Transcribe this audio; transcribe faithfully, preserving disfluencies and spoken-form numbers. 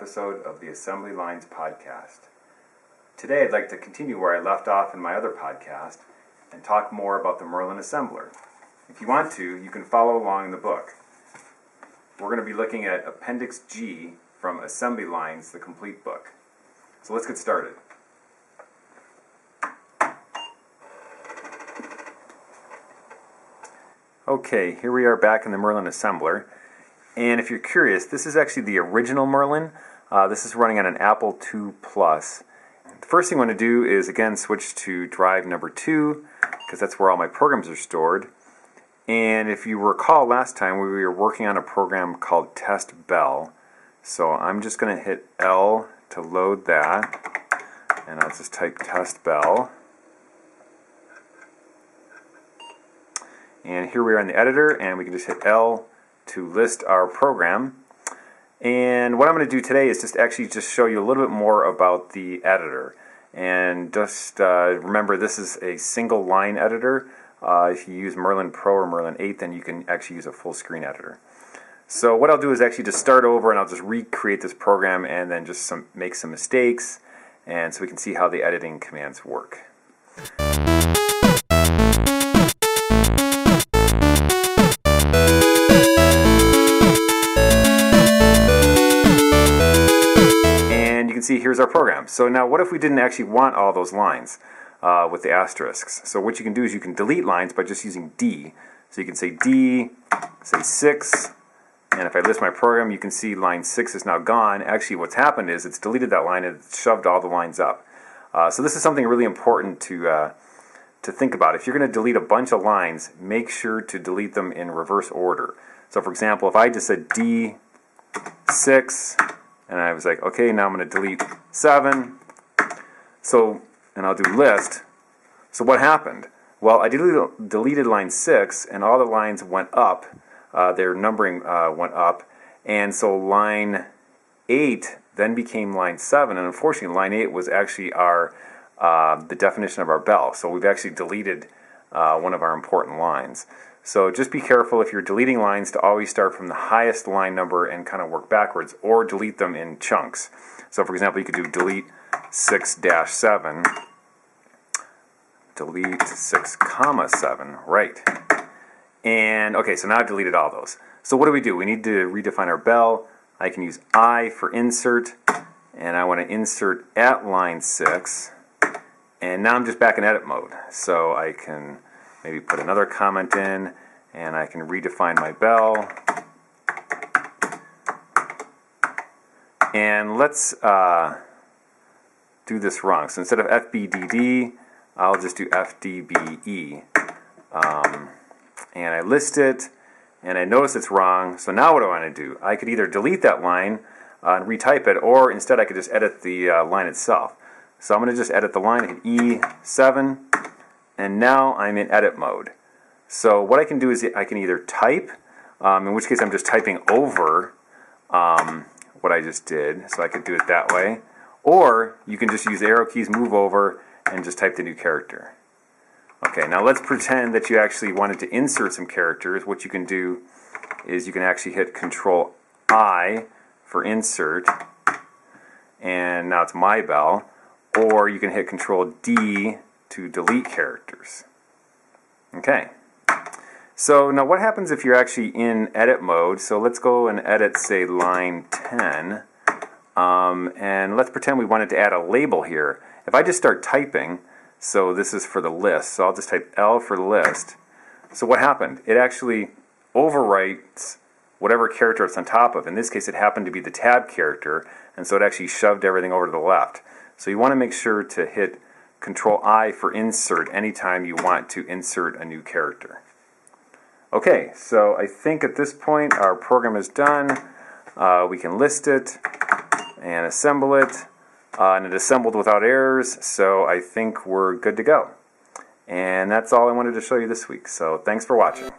episode of the Assembly Lines podcast. Today I'd like to continue where I left off in my other podcast and talk more about the Merlin assembler. If you want to, you can follow along the book. We're going to be looking at Appendix G from Assembly Lines, the complete book. So let's get started. Okay, here we are back in the Merlin assembler. And if you're curious, this is actually the original Merlin. Uh, this is running on an Apple two Plus. The first thing I want to do is, again, switch to drive number two, because that's where all my programs are stored. And if you recall last time, we were working on a program called Test Bell. So I'm just going to hit L to load that. And I'll just type Test Bell. And here we are in the editor, and we can just hit L to list our program. And what I'm going to do today is just actually just show you a little bit more about the editor. And just uh, remember, this is a single line editor. Uh, if you use Merlin Pro or Merlin eight, then you can actually use a full screen editor. So what I'll do is actually just start over, and I'll just recreate this program and then just some, make some mistakes, and so we can see how the editing commands work. Here's our program. So now what if we didn't actually want all those lines uh, with the asterisks? So what you can do is you can delete lines by just using D. So you can say D, say six, and if I list my program, you can see line six is now gone. Actually what's happened is it's deleted that line and it's shoved all the lines up. Uh, so this is something really important to, uh, to think about. If you're going to delete a bunch of lines, make sure to delete them in reverse order. So for example, if I just said D, six, and I was like, okay, now I'm going to delete seven. So, and I'll do list. So what happened? Well, I deleted, deleted line six, and all the lines went up. Uh, their numbering uh, went up. And so line eight then became line seven. And unfortunately, line eight was actually our uh, the definition of our bell. So we've actually deleted uh, one of our important lines. So just be careful if you're deleting lines to always start from the highest line number and kind of work backwards, or delete them in chunks. So for example, you could do delete six dash seven, delete six comma seven, right. And okay, so now I've deleted all those. So what do we do? We need to redefine our bell. I can use I for insert, and I want to insert at line six. And now I'm just back in edit mode. So I can maybe put another comment in, and I can redefine my bell. And let's uh, do this wrong. So instead of F B D D, I'll just do F D B E. Um, and I list it, and I notice it's wrong. So now what do I want to do? I could either delete that line uh, and retype it, or instead I could just edit the uh, line itself. So I'm going to just edit the line, I hit E seven. And now I'm in edit mode. So what I can do is I can either type, um, in which case I'm just typing over um, what I just did, so I could do it that way, or you can just use arrow keys, move over, and just type the new character. Okay, now let's pretend that you actually wanted to insert some characters. What you can do is you can actually hit Control I for insert, and now it's my bell, or you can hit Control D to delete characters. Okay, so now what happens if you're actually in edit mode? So let's go and edit, say, line ten, um, and let's pretend we wanted to add a label here. If I just start typing, so this is for the list, so I'll just type L for list. So what happened? It actually overwrites whatever character it's on top of. In this case, it happened to be the tab character, and so it actually shoved everything over to the left. So you want to make sure to hit Control I for insert anytime you want to insert a new character. Okay, so I think at this point our program is done. Uh, we can list it and assemble it, uh, and it assembled without errors, so I think we're good to go. And that's all I wanted to show you this week, so thanks for watching.